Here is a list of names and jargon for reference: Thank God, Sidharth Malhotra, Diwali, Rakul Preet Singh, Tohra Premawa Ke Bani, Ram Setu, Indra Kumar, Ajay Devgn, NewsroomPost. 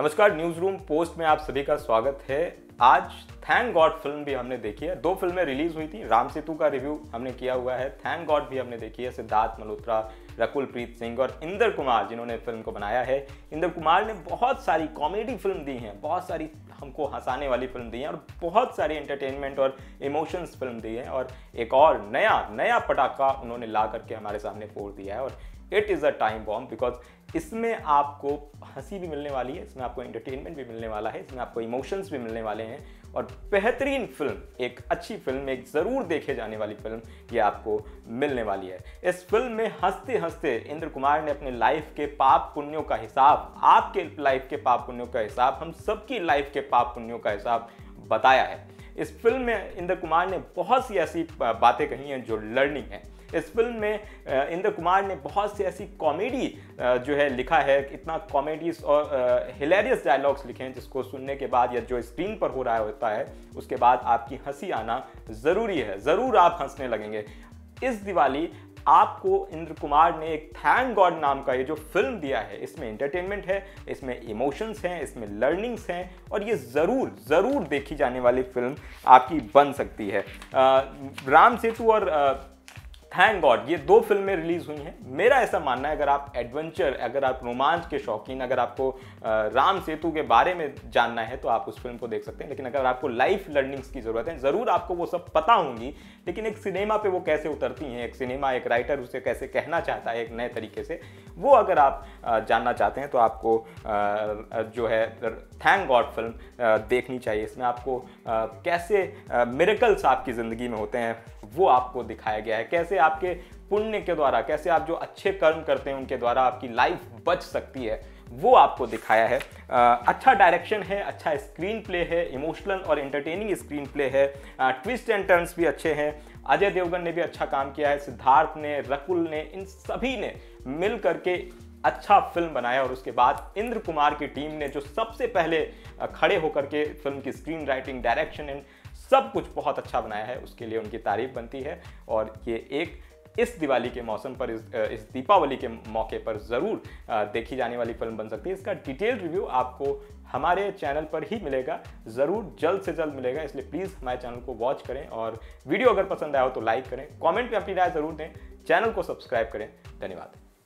नमस्कार, news room post में आप सभी का स्वागत है। आज थैंक गॉड फिल्म भी हमने देखी है। दो फिल्में रिलीज हुई थी, राम सेतु का रिव्यू हमने किया हुआ है, थैंक गॉड भी हमने देखी है। सिद्धार्थ मल्होत्रा, रकुल प्रीत सिंह और इंद्र कुमार जिन्होंने फिल्म को बनाया है। इंद्र कुमार ने बहुत सारी कॉमेडी फिल्म दी हैं, बहुत सारी हमको हंसाने वाली फिल्म दी हैं और बहुत सारी एंटरटेनमेंट और इमोशंस फिल्म दी है और एक और नया पटाखा उन्होंने ला करके हमारे सामने फोड़ दिया है। और it is a time bomb, because इसमें आपको हंसी भी मिलने वाली है, इसमें आपको एंटरटेनमेंट भी मिलने वाला है, इसमें आपको इमोशंस भी मिलने वाले हैं और बेहतरीन फिल्म, एक अच्छी फिल्म, एक ज़रूर देखे जाने वाली फिल्म ये आपको मिलने वाली है। इस फिल्म में हंसते हंसते इंद्र कुमार ने अपने लाइफ के पाप पुण्यों का हिसाब, आपके लाइफ के पाप पुण्यों का हिसाब, हम सबकी लाइफ के पाप पुण्यों का हिसाब बताया है। इस फिल्म में इंद्र कुमार ने बहुत सी ऐसी बातें कही हैं जो लर्निंग हैं। इस फिल्म में इंद्र कुमार ने बहुत सी ऐसी कॉमेडी जो है लिखा है, इतना कॉमेडीज और हिलेरियस डायलॉग्स लिखे हैं जिसको सुनने के बाद या जो स्क्रीन पर हो रहा होता है उसके बाद आपकी हंसी आना ज़रूरी है, ज़रूर आप हंसने लगेंगे। इस दिवाली आपको इंद्र कुमार ने एक थैंक गॉड नाम का ये जो फिल्म दिया है, इसमें एंटरटेनमेंट है, इसमें इमोशंस हैं, इसमें लर्निंग्स हैं और ये ज़रूर देखी जाने वाली फिल्म आपकी बन सकती है। राम सेतु और थैंक गॉड ये दो फिल्में रिलीज़ हुई हैं। मेरा ऐसा मानना है, अगर आप एडवेंचर, अगर आप रोमांच के शौकीन, अगर आपको राम सेतु के बारे में जानना है तो आप उस फिल्म को देख सकते हैं, लेकिन अगर आपको लाइफ लर्निंग्स की ज़रूरत है, ज़रूर आपको वो सब पता होंगी, लेकिन एक सिनेमा पे वो कैसे उतरती हैं, एक सिनेमा, एक राइटर उसे कैसे कहना चाहता है एक नए तरीके से, वो अगर आप जानना चाहते हैं तो आपको जो है थैंक गॉड फिल्म देखनी चाहिए। इसमें आपको कैसे मिरेकल्स आपकी ज़िंदगी में होते हैं वो आपको दिखाया गया है, कैसे आपके पुण्य के द्वारा, कैसे आप जो अच्छे कर्म करते हैं उनके द्वारा आपकी लाइफ बच सकती है, वो आपको दिखाया है। अच्छा डायरेक्शन है, अच्छा स्क्रीन प्ले है, इमोशनल और एंटरटेनिंग स्क्रीन प्ले है, ट्विस्ट एंड टर्न्स भी अच्छे हैं। अजय देवगन ने भी अच्छा काम किया है, सिद्धार्थ ने, रकुल ने, इन सभी ने मिल करके अच्छा फिल्म बनाया और उसके बाद इंद्र कुमार की टीम ने जो सबसे पहले खड़े होकर के फिल्म की स्क्रीन राइटिंग, डायरेक्शन एंड सब कुछ बहुत अच्छा बनाया है, उसके लिए उनकी तारीफ बनती है। और ये एक इस दिवाली के मौसम पर, इस दीपावली के मौके पर ज़रूर देखी जाने वाली फिल्म बन सकती है। इसका डिटेल रिव्यू आपको हमारे चैनल पर ही मिलेगा, ज़रूर जल्द से जल्द मिलेगा, इसलिए प्लीज़ हमारे चैनल को वॉच करें और वीडियो अगर पसंद आया हो तो लाइक करें, कॉमेंट में अपनी राय ज़रूर दें, चैनल को सब्सक्राइब करें। धन्यवाद।